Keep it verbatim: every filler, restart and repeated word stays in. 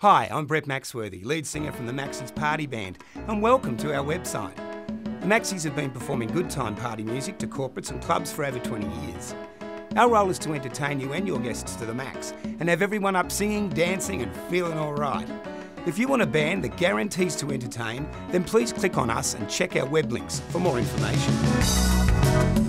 Hi, I'm Brett Maxworthy, lead singer from the Maxys Party Band, and welcome to our website. The Maxys have been performing good time party music to corporates and clubs for over twenty years. Our role is to entertain you and your guests to the max, and have everyone up singing, dancing and feeling alright. If you want a band that guarantees to entertain, then please click on us and check our web links for more information.